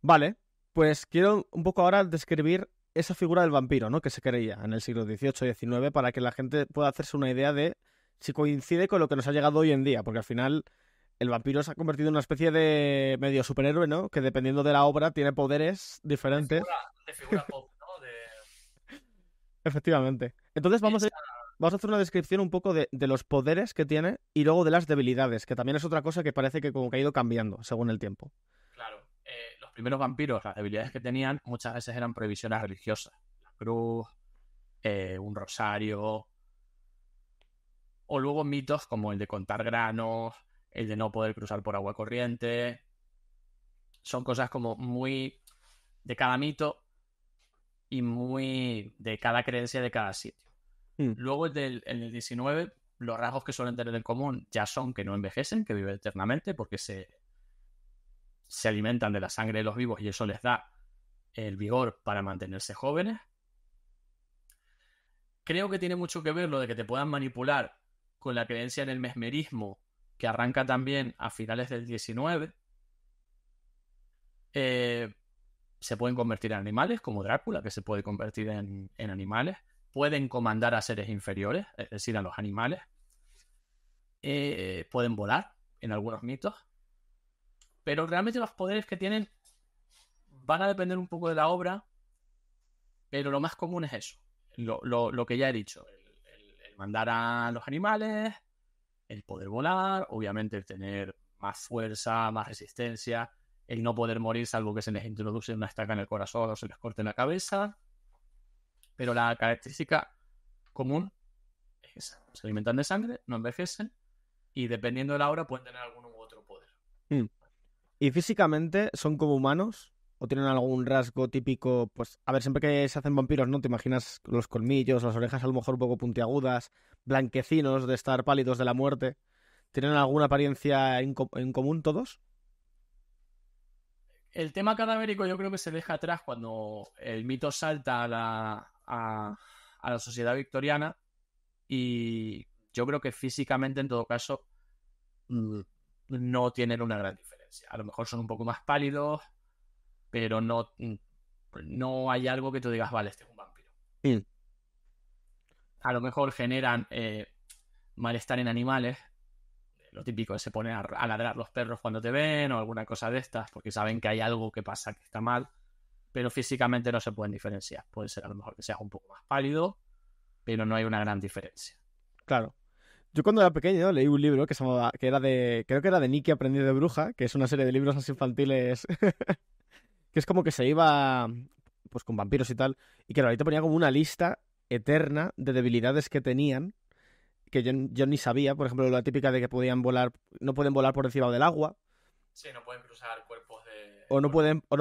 Vale, pues quiero un poco ahora describir esa figura del vampiro, ¿no? Que se creía en el siglo XVIII y XIX, para que la gente pueda hacerse una idea de si coincide con lo que nos ha llegado hoy en día, porque al final el vampiro se ha convertido en una especie de medio superhéroe, ¿no? Que dependiendo de la obra tiene poderes diferentes. De figura pop, ¿no? Efectivamente. Entonces vamos a hacer una descripción un poco de los poderes que tiene y luego de las debilidades, que también es otra cosa que parece que como que ha ido cambiando según el tiempo. Claro. Los primeros vampiros, las debilidades que tenían muchas veces eran prohibiciones religiosas. La cruz, un rosario, o luego mitos como el de contar granos, el de no poder cruzar por agua corriente. Son cosas como muy de cada mito y muy de cada creencia de cada sitio. Luego en el 19, los rasgos que suelen tener en común ya son que no envejecen, que viven eternamente, porque se alimentan de la sangre de los vivos y eso les da el vigor para mantenerse jóvenes. Creo que tiene mucho que ver lo de que te puedan manipular con la creencia en el mesmerismo, que arranca también a finales del 19. Se pueden convertir en animales, como Drácula, que se puede convertir en animales. Pueden comandar a seres inferiores, es decir, a los animales. Pueden volar en algunos mitos. Pero realmente los poderes que tienen van a depender un poco de la obra, pero lo más común es eso, lo que ya he dicho, el mandar a los animales, el poder volar, obviamente el tener más fuerza, más resistencia, el no poder morir salvo que se les introduce una estaca en el corazón o se les corte la cabeza. Pero la característica común es esa. Se alimentan de sangre, no envejecen y dependiendo de la obra pueden tener alguno u otro poder. ¿Y físicamente son como humanos? ¿O tienen algún rasgo típico? Pues, a ver, siempre que se hacen vampiros, ¿no? Te imaginas los colmillos, las orejas a lo mejor un poco puntiagudas, blanquecinos de estar pálidos de la muerte. ¿Tienen alguna apariencia en común todos? El tema cadavérico yo creo que se deja atrás cuando el mito salta a la sociedad victoriana, y yo creo que físicamente en todo caso no tienen una gran diferencia. A lo mejor son un poco más pálidos, pero no hay algo que tú digas, vale, este es un vampiro. Sí. A lo mejor generan malestar en animales. Lo típico es se ponen a ladrar los perros cuando te ven o alguna cosa de estas, porque saben que hay algo que pasa que está mal, pero físicamente no se pueden diferenciar. Puede ser a lo mejor que seas un poco más pálido, pero no hay una gran diferencia. Claro. Yo cuando era pequeño leí un libro que se llamaba, creo que era de Niki Aprendido de Bruja, que es una serie de libros así infantiles que es como que se iba pues con vampiros y tal, y claro, ahí te ponía como una lista eterna de debilidades que tenían, que yo ni sabía. Por ejemplo, la típica de que podían volar, no pueden volar por encima del agua. Sí, no pueden cruzar cuerpos de... O no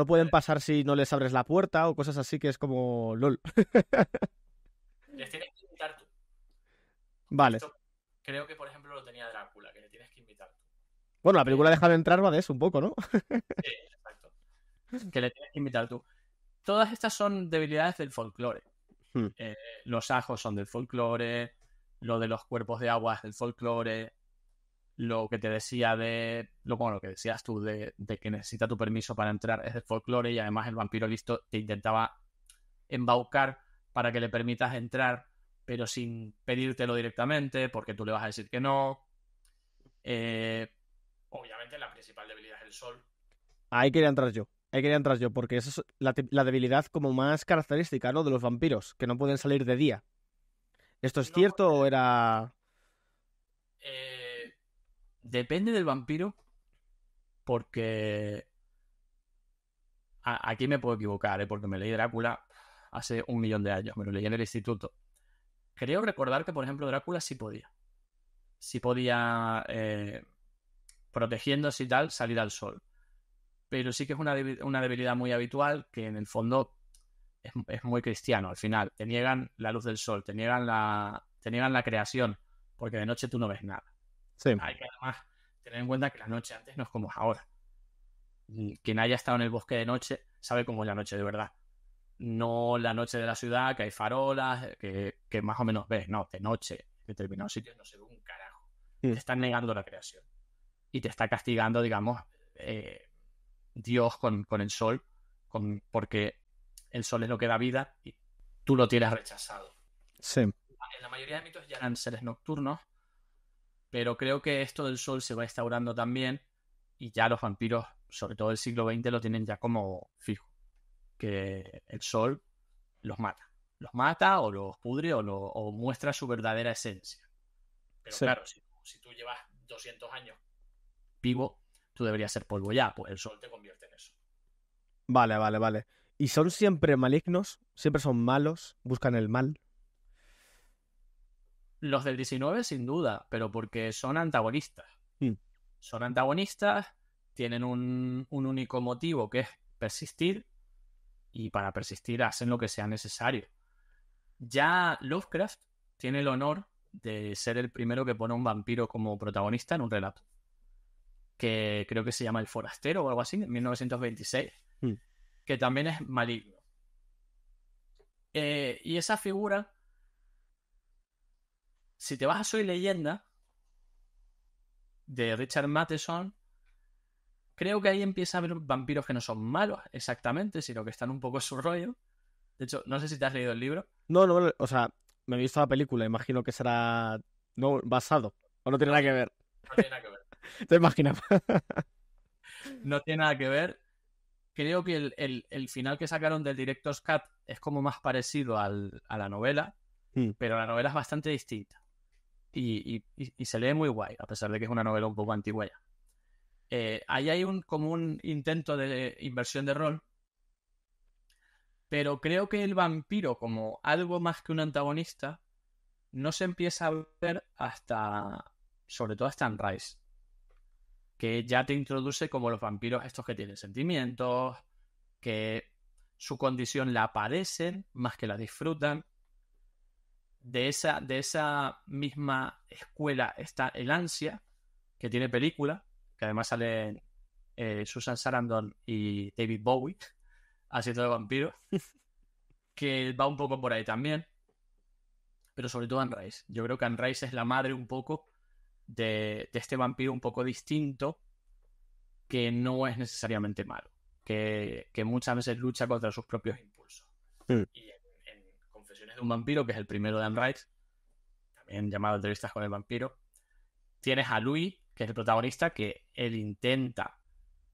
pueden pasar si no les abres la puerta o cosas así, que es como... LOL. Les tienes que invitar tú. Vale. Esto creo que, por ejemplo, lo tenía Drácula, que le tienes que invitar tú. Bueno, la película Deja de entrar va de eso un poco, ¿no? Sí, exacto. Que le tienes que invitar tú. Todas estas son debilidades del folclore. Los ajos son del folclore... Lo de los cuerpos de agua es del folclore. Lo que te decía de... lo que decías tú de que necesita tu permiso para entrar es del folclore, y además el vampiro listo te intentaba embaucar para que le permitas entrar, pero sin pedírtelo directamente, porque tú le vas a decir que no. Obviamente la principal debilidad es el sol. Ahí quería entrar yo, porque esa es la debilidad como más característica, ¿no? De los vampiros, que no pueden salir de día. ¿Esto es cierto o era...? Depende del vampiro, porque... Aquí me puedo equivocar, porque me leí Drácula hace 1.000.000 de años. Me lo leí en el instituto. Creo recordar que, por ejemplo, Drácula sí podía. Sí podía, protegiéndose y tal, salir al sol. Pero sí que es una debilidad muy habitual, que en el fondo... Es muy cristiano. Al final te niegan la luz del sol, te niegan la creación, porque de noche tú no ves nada. Sí. Hay que además tener en cuenta que la noche antes no es como ahora. Quien haya estado en el bosque de noche sabe cómo es la noche de verdad. No la noche de la ciudad, que hay farolas, que más o menos ves. No, de noche en determinados sitios no se ve un carajo. Sí. Te están negando la creación y te está castigando, digamos, Dios con el sol, porque el sol es lo que da vida y tú lo tienes rechazado. Sí. En la mayoría de mitos ya eran seres nocturnos, pero creo que esto del sol se va instaurando también y ya los vampiros, sobre todo del siglo XX, lo tienen ya como fijo, que el sol los mata o los pudre o muestra su verdadera esencia. Pero sí, claro, si tú llevas 200 años vivo, tú deberías ser polvo ya, pues el sol te convierte en eso. Vale. ¿Y son siempre malignos? ¿Siempre son malos? ¿Buscan el mal? Los del 19 sin duda, pero porque son antagonistas. Son antagonistas, tienen un único motivo que es persistir, y para persistir hacen lo que sea necesario. Ya Lovecraft tiene el honor de ser el primero que pone a un vampiro como protagonista en un relato, que creo que se llama El Forastero o algo así, en 1926, que también es maligno. Y esa figura, si te vas a Soy Leyenda, de Richard Matheson, creo que ahí empieza a haber vampiros que no son malos exactamente, sino que están un poco en su rollo. De hecho, no sé si te has leído el libro. No, o sea, me he visto la película, imagino que será no basado, o no tiene nada que ver. No tiene nada que ver. Te imaginas. No tiene nada que ver. Creo que el final que sacaron del Director's Cut es como más parecido a la novela, pero la novela es bastante distinta. Y se lee muy guay, a pesar de que es una novela un poco antigua ya. Ahí hay como un intento de inversión de rol, pero creo que el vampiro, como algo más que un antagonista, no se empieza a ver hasta, sobre todo hasta Anne Rice, que ya te introduce como los vampiros estos que tienen sentimientos, que su condición la padecen más que la disfrutan. De esa misma escuela está El Ansia, que tiene película, que además salen Susan Sarandon y David Bowie haciendo de vampiro, que va un poco por ahí también, pero sobre todo Anne Rice. Yo creo que Anne Rice es la madre un poco de este vampiro un poco distinto, que no es necesariamente malo, que muchas veces lucha contra sus propios impulsos. Y en Confesiones de un vampiro, que es el primero de Anne Rice, también llamado Entrevistas con el vampiro, tienes a Louis, que es el protagonista, que él intenta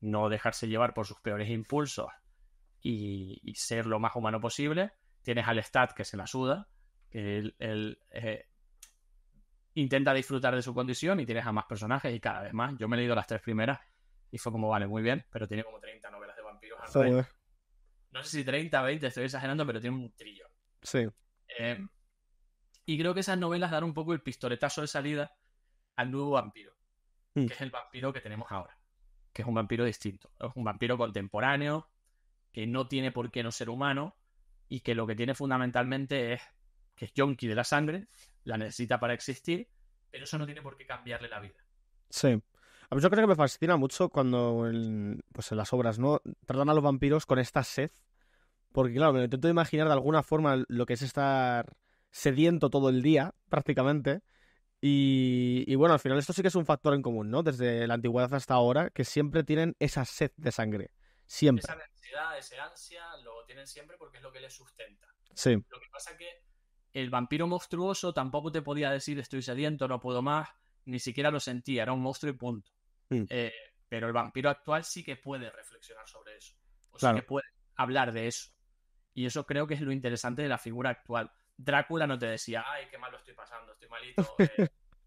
no dejarse llevar por sus peores impulsos y ser lo más humano posible. Tienes al Lestat, que se la suda, que él intenta disfrutar de su condición, y tienes a más personajes y cada vez más. Yo me he leído las tres primeras y fue como, vale, muy bien, pero tiene como 30 novelas de vampiros. No sé si 30, 20, estoy exagerando, pero tiene un trillón. Sí. Y creo que esas novelas dan un poco el pistoletazo de salida al nuevo vampiro, que es el vampiro que tenemos ahora, que es un vampiro distinto, es un vampiro contemporáneo, que no tiene por qué no ser humano y que lo que tiene fundamentalmente es que es yonki de la sangre, la necesita para existir, pero eso no tiene por qué cambiarle la vida. Sí. A mí yo creo que me fascina mucho cuando en las obras, ¿no?, tratan a los vampiros con esta sed, porque claro, me intento imaginar de alguna forma lo que es estar sediento todo el día, prácticamente, y bueno, al final esto sí que es un factor en común, ¿no?, desde la antigüedad hasta ahora, que siempre tienen esa sed de sangre, siempre. Esa necesidad, esa ansia, lo tienen siempre porque es lo que les sustenta. Sí. Lo que pasa que el vampiro monstruoso tampoco te podía decir estoy sediento, no puedo más, ni siquiera lo sentía, era un monstruo y punto. Pero el vampiro actual sí que puede reflexionar sobre eso, sí que puede hablar de eso, y eso creo que es lo interesante de la figura actual. Drácula no te decía, ay, qué mal lo estoy pasando, estoy malito,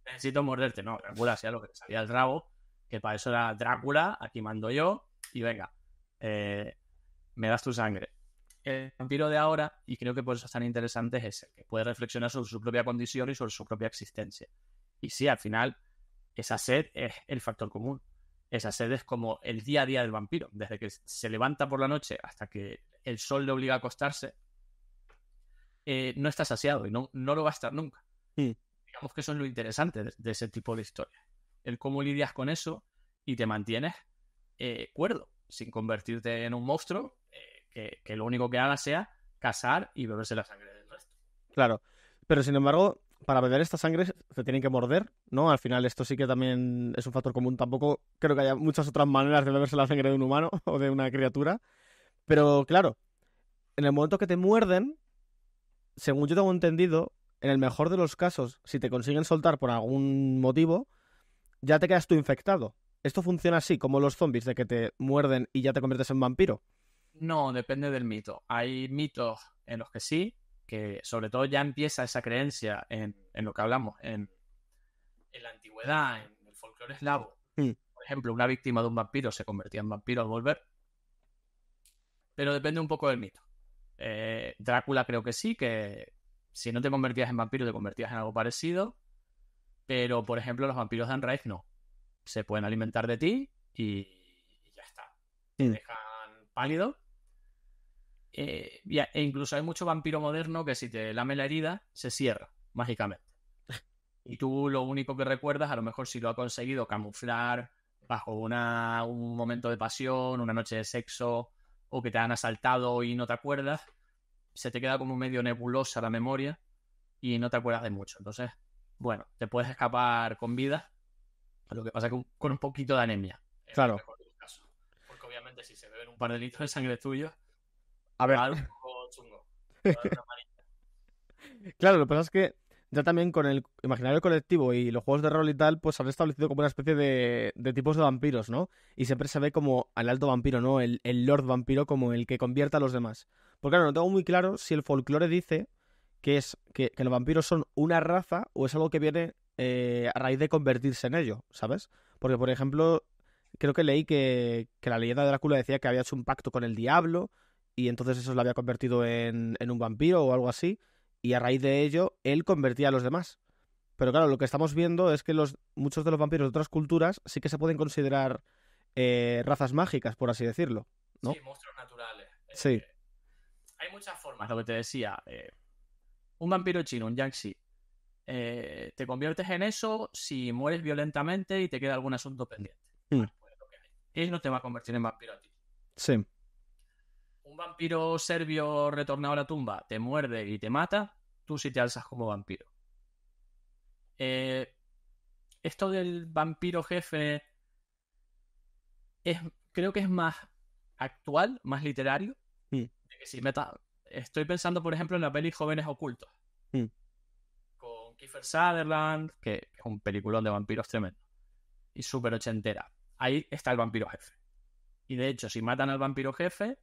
necesito morderte. No, Drácula hacía lo que le salía al rabo, que para eso era Drácula, aquí mando yo, y venga, me das tu sangre. El vampiro de ahora, y creo que por eso es tan interesante, es el que puede reflexionar sobre su propia condición y sobre su propia existencia. Y sí, al final, esa sed es el factor común. Esa sed es como el día a día del vampiro. Desde que se levanta por la noche hasta que el sol le obliga a acostarse, no está saciado y no lo va a estar nunca. Digamos que eso es lo interesante de ese tipo de historia. El cómo lidias con eso y te mantienes cuerdo, sin convertirte en un monstruo, que lo único que haga sea cazar y beberse la sangre del resto. Claro, pero sin embargo, para beber esta sangre se tienen que morder, ¿no? Al final esto sí que también es un factor común. Tampoco creo que haya muchas otras maneras de beberse la sangre de un humano o de una criatura. Pero claro, en el momento que te muerden, según yo tengo entendido, en el mejor de los casos, si te consiguen soltar por algún motivo, ya te quedas tú infectado. ¿Esto funciona así, como los zombies, de que te muerden y ya te conviertes en vampiro? No, depende del mito. Hay mitos en los que sí, que sobre todo ya empieza esa creencia en lo que hablamos, en la antigüedad, en el folclore eslavo. Sí. Por ejemplo, una víctima de un vampiro se convertía en vampiro al volver. Pero depende un poco del mito. Drácula creo que sí, que si no te convertías en vampiro te convertías en algo parecido. Pero, por ejemplo, los vampiros de Anne Rice no. Se pueden alimentar de ti y ya está. Te dejan pálido. E incluso hay mucho vampiro moderno que si te lame la herida, se cierra mágicamente. Y tú lo único que recuerdas, a lo mejor si lo ha conseguido camuflar bajo un momento de pasión, una noche de sexo, o que te han asaltado y no te acuerdas, se te queda como medio nebulosa la memoria y no te acuerdas de mucho. Entonces, bueno, te puedes escapar con vida. Lo que pasa es que con un poquito de anemia. Claro. En el mejor de los casos. Porque obviamente si se beben un par de litros de sangre tuyo, a ver, algo chungo. Claro, lo que pasa es que ya también con el imaginario colectivo y los juegos de rol y tal, pues han establecido como una especie de tipos de vampiros, ¿no? Y siempre se ve como al alto vampiro, ¿no? El lord vampiro como el que convierte a los demás. Porque claro, no tengo muy claro si el folclore dice que los vampiros son una raza o es algo que viene a raíz de convertirse en ello, ¿sabes? Porque, por ejemplo, creo que leí que la leyenda de Drácula decía que había hecho un pacto con el diablo y entonces eso lo había convertido en un vampiro o algo así, y a raíz de ello él convertía a los demás. Pero claro, lo que estamos viendo es que muchos de los vampiros de otras culturas sí que se pueden considerar razas mágicas, por así decirlo, ¿no? Sí, monstruos naturales. Sí. Hay muchas formas, lo que te decía. Un vampiro chino, un yangxi. Te conviertes en eso si mueres violentamente y te queda algún asunto pendiente. Bueno, pues lo que hay. Él no te va a convertir en vampiro a ti. Sí. Un vampiro serbio retornado a la tumba te muerde y te mata, tú sí te alzas como vampiro. Esto del vampiro jefe creo que es más actual, más literario. Sí. De que si estoy pensando, por ejemplo, en la peli Jóvenes Ocultos. Sí. Kiefer Sutherland, que es un peliculón de vampiros tremendo y súper ochentera. Ahí está el vampiro jefe. Y de hecho, si matan al vampiro jefe,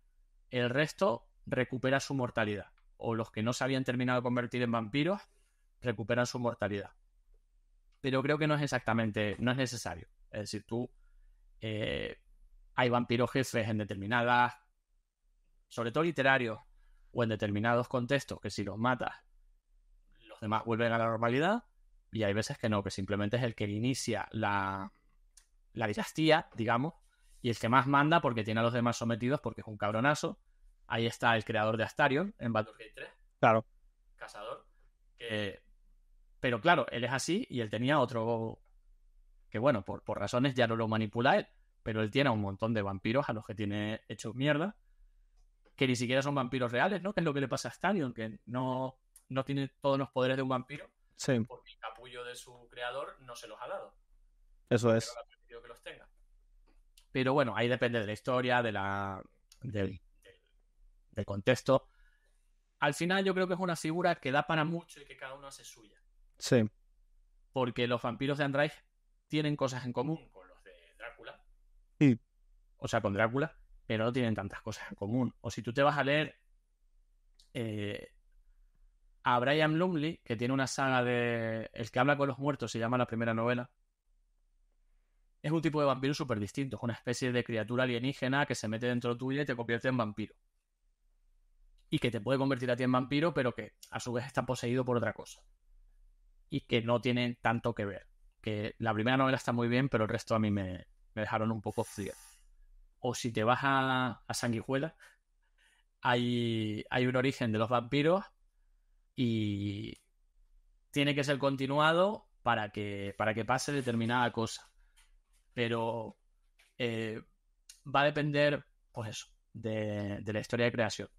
el resto recupera su mortalidad. O los que no se habían terminado de convertir en vampiros recuperan su mortalidad. Pero creo que no es exactamente, no es necesario. Es decir, hay vampiros jefes en determinadas, sobre todo literarios, o en determinados contextos que si los matas demás vuelven a la normalidad, y hay veces que no, que simplemente es el que inicia la dinastía, digamos, y el que más manda porque tiene a los demás sometidos porque es un cabronazo. Ahí está el creador de Astarion en Baldur's Gate 3. Claro. Cazador. Pero claro, él es así y él tenía otro que, bueno, por razones ya no lo manipula él, pero él tiene a un montón de vampiros a los que tiene hechos mierda, que ni siquiera son vampiros reales, ¿no? Que es lo que le pasa a Astarion, que no tiene todos los poderes de un vampiro. Sí. Porque el capullo de su creador no se los ha dado. Eso es. Pero ha permitido que los tenga. Pero bueno, ahí depende de la historia, del contexto. Al final yo creo que es una figura que da para mucho y que cada uno hace suya. Sí. Porque los vampiros de Anne Rice tienen cosas en común con los de Drácula. Sí. O sea, con Drácula, pero no tienen tantas cosas en común. O si tú te vas a leer a Brian Lumley, que tiene una saga de El que habla con los muertos, se llama la primera novela. Es un tipo de vampiro súper distinto. Es una especie de criatura alienígena que se mete dentro tuya y te convierte en vampiro. Y que te puede convertir a ti en vampiro, pero que a su vez está poseído por otra cosa. Y que no tienen tanto que ver. Que la primera novela está muy bien, pero el resto a mí me dejaron un poco frío. O si te vas a Sanguijuela, hay un origen de los vampiros y tiene que ser continuado para que pase determinada cosa. Pero va a depender, pues eso, de la historia de creación.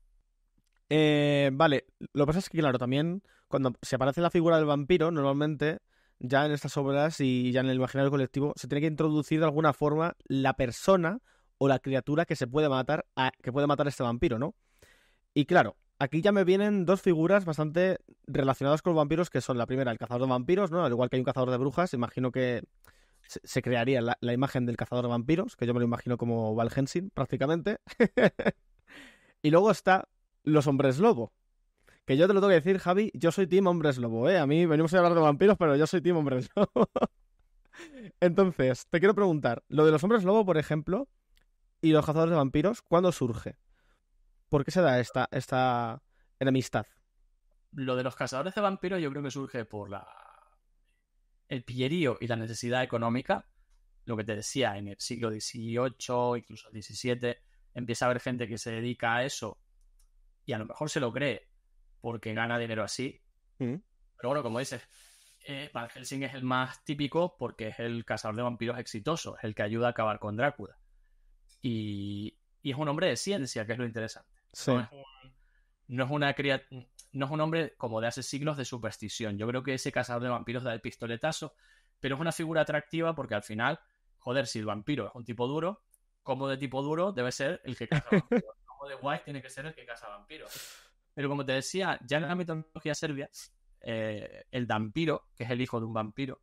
Vale, lo que pasa es que, claro, también cuando se aparece la figura del vampiro, normalmente ya en estas obras y ya en el imaginario colectivo se tiene que introducir de alguna forma la persona o la criatura que se puede matar, que puede matar a este vampiro, ¿no? Y claro, aquí ya me vienen dos figuras bastante relacionadas con los vampiros, que son la primera, el cazador de vampiros, ¿no? Al igual que hay un cazador de brujas, imagino que se crearía la imagen del cazador de vampiros, que yo me lo imagino como Van Helsing, prácticamente. Y luego está los hombres lobo, que yo te lo tengo que decir, Javi, yo soy team hombres lobo, ¿eh? A mí venimos a hablar de vampiros, pero yo soy team hombres lobo. Entonces, te quiero preguntar, lo de los hombres lobo, por ejemplo, y los cazadores de vampiros, ¿cuándo surge? ¿Por qué se da esta enemistad? Lo de los cazadores de vampiros yo creo que surge por el pillerío y la necesidad económica. Lo que te decía, en el siglo XVIII, incluso el XVII, empieza a haber gente que se dedica a eso y a lo mejor se lo cree porque gana dinero así. ¿Mm? Pero bueno, como dices, Van Helsing es el más típico porque es el cazador de vampiros exitoso, es el que ayuda a acabar con Drácula. Y es un hombre de ciencia, que es lo interesante. Sí. No es un hombre como de hace siglos de superstición. Yo creo que ese cazador de vampiros da el pistoletazo, pero es una figura atractiva porque al final, joder, si el vampiro es un tipo duro, como de tipo duro debe ser el que caza vampiros, como de guay tiene que ser el que caza vampiros. Pero como te decía, ya en la mitología serbia, el vampiro, que es el hijo de un vampiro,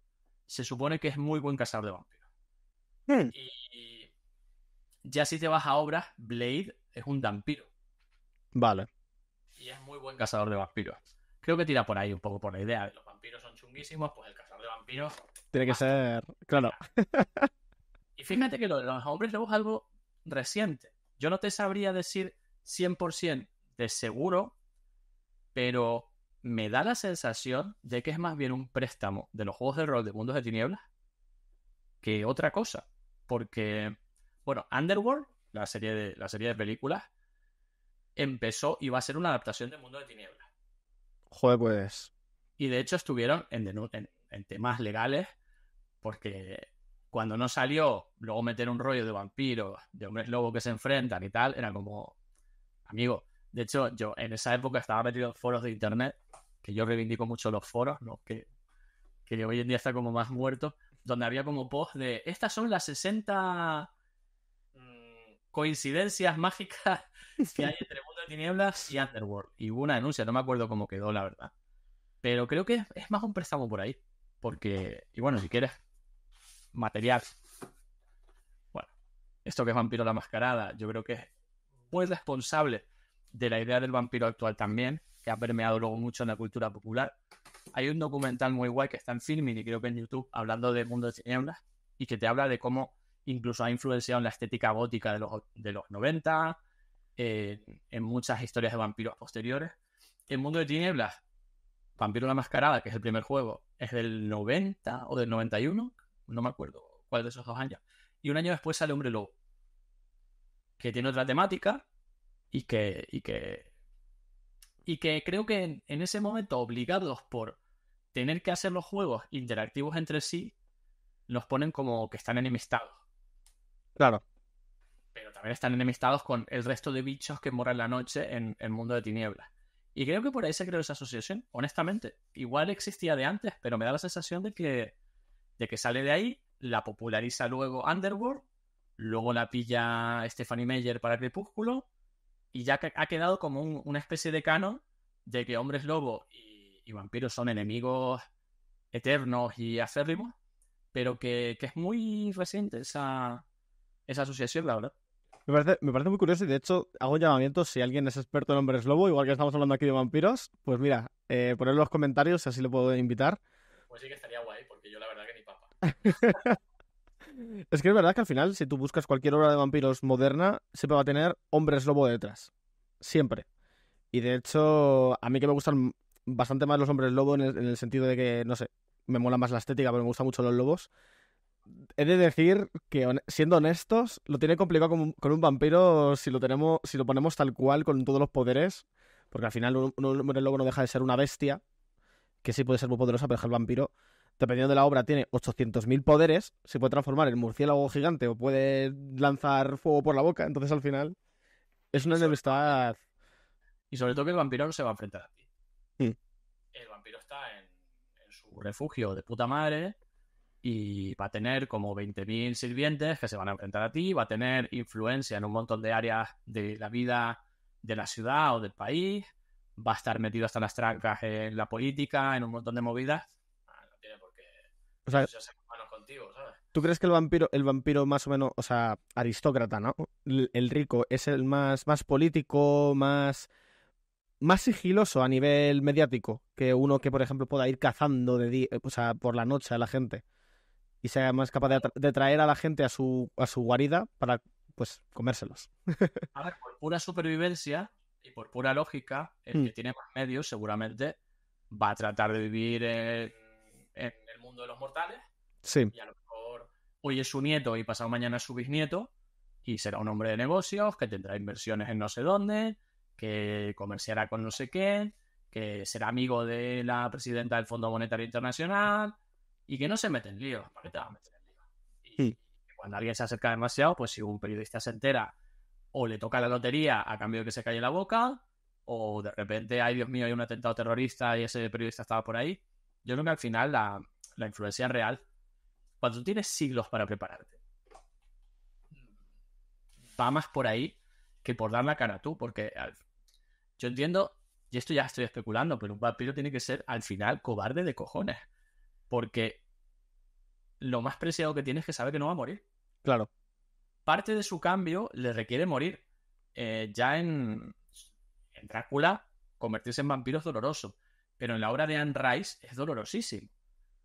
se supone que es muy buen cazador de vampiros. Mm. Y ya si te vas a obras, Blade es un vampiro. Vale. Y es muy buen cazador de vampiros. Creo que tira por ahí un poco por la idea. Los vampiros son chunguísimos, pues el cazador de vampiros tiene que ser... Claro. Y fíjate que lo de los hombres lobos es algo reciente. Yo no te sabría decir 100% de seguro, pero me da la sensación de que es más bien un préstamo de los juegos de rol de Mundos de Tinieblas que otra cosa. Porque, bueno, Underworld, la serie de películas, empezó y va a ser una adaptación de Mundo de Tinieblas. Joder, pues. Y de hecho estuvieron en temas legales, porque cuando no salió, luego meter un rollo de vampiros, de hombres lobos que se enfrentan y tal, era como... Amigo, de hecho, yo en esa época estaba metido en foros de internet, que yo reivindico mucho los foros, ¿no? que hoy en día está como más muerto, donde había como post de estas son las 60 coincidencias mágicas que hay entre Mundo de Tinieblas y Underworld. Y hubo una denuncia, no me acuerdo cómo quedó, la verdad. Pero creo que es más un préstamo por ahí. Porque, y bueno, si quieres, material. Bueno, esto que es Vampiro la Mascarada, yo creo que es muy responsable de la idea del vampiro actual también, que ha permeado luego mucho en la cultura popular. Hay un documental muy guay que está en Filmin y creo que en YouTube, hablando de Mundo de Tinieblas, y que te habla de cómo incluso ha influenciado en la estética gótica de los 90, en muchas historias de vampiros posteriores. El Mundo de Tinieblas, Vampiro la Mascarada, que es el primer juego, es del 90 o del 91, no me acuerdo cuál de esos dos años. Y un año después sale Hombre Lobo, que tiene otra temática y que creo que en ese momento, obligados por tener que hacer los juegos interactivos entre sí, los ponen como que están enemistados. Claro. Pero también están enemistados con el resto de bichos que moran la noche en el Mundo de Tinieblas. Y creo que por ahí se creó esa asociación, honestamente. Igual existía de antes, pero me da la sensación de que sale de ahí, la populariza luego Underworld, luego la pilla Stephanie Meyer para Crepúsculo, y ya ha quedado como una especie de canon de que hombres lobo y vampiros son enemigos eternos y acérrimos, pero que es muy reciente esa asociación, la verdad. Me parece muy curioso y de hecho hago un llamamiento, si alguien es experto en hombres lobo, igual que estamos hablando aquí de vampiros, pues mira, poned los comentarios, así lo puedo invitar. Pues sí que estaría guay, porque yo la verdad que ni papa. Es que es verdad que al final, si tú buscas cualquier obra de vampiros moderna, siempre va a tener hombres lobo detrás. Siempre. Y de hecho, a mí que me gustan bastante más los hombres lobo en el sentido de que, no sé, me mola más la estética, pero me gustan mucho los lobos. He de decir que, siendo honestos, lo tiene complicado con un vampiro si lo ponemos tal cual, con todos los poderes, porque al final un lobo no deja de ser una bestia, que sí puede ser muy poderosa, pero el vampiro, dependiendo de la obra, tiene 800.000 poderes, se puede transformar en murciélago gigante o puede lanzar fuego por la boca, entonces al final es una enemistad... Y sobre todo que el vampiro no se va a enfrentar a ti. Mm. El vampiro está en su refugio de puta madre y va a tener como 20.000 sirvientes que se van a enfrentar a ti, va a tener influencia en un montón de áreas de la vida de la ciudad o del país, va a estar metido hasta las trancas en la política, en un montón de movidas. Ah, no tiene por qué... O sea, se manos contigo, ¿sabes? ¿Tú crees que el vampiro más o menos, o sea, aristócrata, ¿no? El rico es el más político, más sigiloso a nivel mediático que uno que, por ejemplo, pueda ir cazando de día, o sea, por la noche a la gente y sea más capaz de traer a la gente a su guarida para, pues, comérselos? A ver, por pura supervivencia y por pura lógica, el que tiene más medios seguramente va a tratar de vivir en el mundo de los mortales. Sí. Y a lo mejor hoy es su nieto y pasado mañana es su bisnieto y será un hombre de negocios que tendrá inversiones en no sé dónde, que comerciará con no sé qué, que será amigo de la presidenta del Fondo Monetario Internacional y que no se mete en líos. ¿Para qué te vas a meter en líos? Y cuando alguien se acerca demasiado, pues si un periodista se entera, o le toca la lotería a cambio de que se calle la boca, o de repente, ay Dios mío, hay un atentado terrorista y ese periodista estaba por ahí. Yo creo que al final la influencia es real. Cuando tú tienes siglos para prepararte, va más por ahí que por dar la cara tú, porque... Yo entiendo, y esto ya estoy especulando, pero un vampiro tiene que ser al final cobarde de cojones. Porque lo más preciado que tiene es que sabe que no va a morir. Claro. Parte de su cambio le requiere morir. Ya en Drácula, convertirse en vampiro es doloroso. Pero en la obra de Anne Rice es dolorosísimo.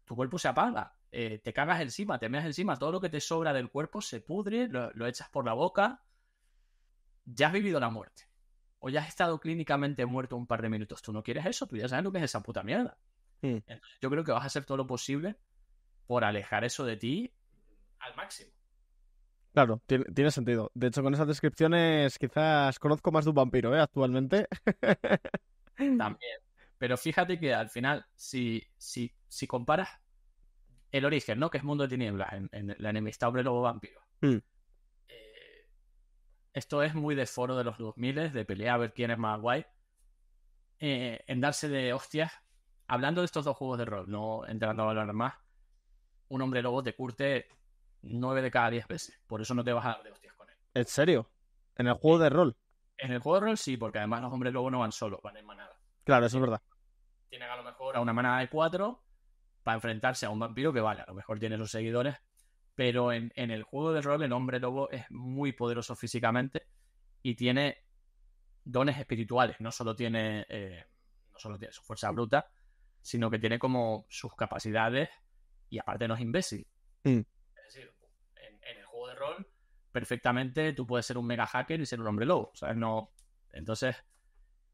Tu cuerpo se apaga, te cagas encima, te meas encima. Todo lo que te sobra del cuerpo se pudre, lo echas por la boca. Ya has vivido la muerte. O ya has estado clínicamente muerto un par de minutos. Tú no quieres eso, tú ya sabes lo que es esa puta mierda. Sí. Entonces, yo creo que vas a hacer todo lo posible por alejar eso de ti al máximo. Claro, tiene sentido. De hecho, con esas descripciones quizás conozco más de un vampiro, ¿eh? Actualmente. También. Pero fíjate que al final, si comparas el origen, ¿no? Que es Mundo de Tinieblas, en la enemistad Hombre Lobo Vampiro. Sí. Esto es muy de foro de los 2000, de pelea a ver quién es más guay, en darse de hostias. Hablando de estos dos juegos de rol, no entrando a hablar más, un hombre lobo te curte 9 de cada 10 veces. Por eso no te vas a dar de hostias con él. ¿En serio? ¿En el juego de rol? En el juego de rol sí, porque además los hombres lobos no van solos, van en manada. Claro, eso es verdad. Tienen a lo mejor a una manada de 4 para enfrentarse a un vampiro que vale, a lo mejor tiene sus seguidores. Pero en el juego de rol, el hombre lobo es muy poderoso físicamente y tiene dones espirituales. No solo tiene su fuerza bruta, sino que tiene como sus capacidades y aparte no es imbécil. Mm. Es decir, en el juego de rol, perfectamente tú puedes ser un mega hacker y ser un hombre lobo, ¿sabes? No, entonces,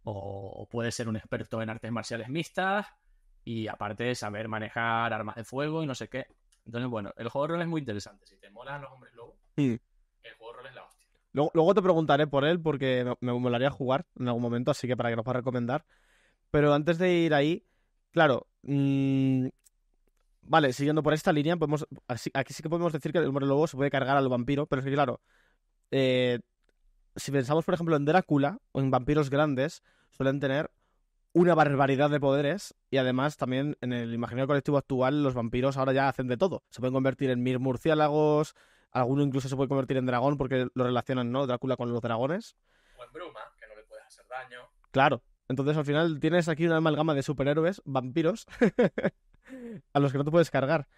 o puedes ser un experto en artes marciales mixtas y aparte saber manejar armas de fuego y no sé qué. Entonces, bueno, el juego de rol es muy interesante. Si te molan los hombres lobos, sí, el juego de rol es la hostia. Luego te preguntaré por él porque me molaría jugar en algún momento, así que para que lo puedas recomendar. Pero antes de ir ahí, claro, vale, siguiendo por esta línea, aquí sí que podemos decir que el hombre lobo se puede cargar al vampiro, pero es que, claro, si pensamos, por ejemplo, en Drácula o en vampiros grandes, suelen tener una barbaridad de poderes y además también en el imaginario colectivo actual los vampiros ahora ya hacen de todo. Se pueden convertir en mil murciélagos, alguno incluso se puede convertir en dragón porque lo relacionan, ¿no? Drácula con los dragones. O en bruma, que no le puedes hacer daño. Claro, entonces al final tienes aquí una amalgama de superhéroes, vampiros, a los que no te puedes cargar.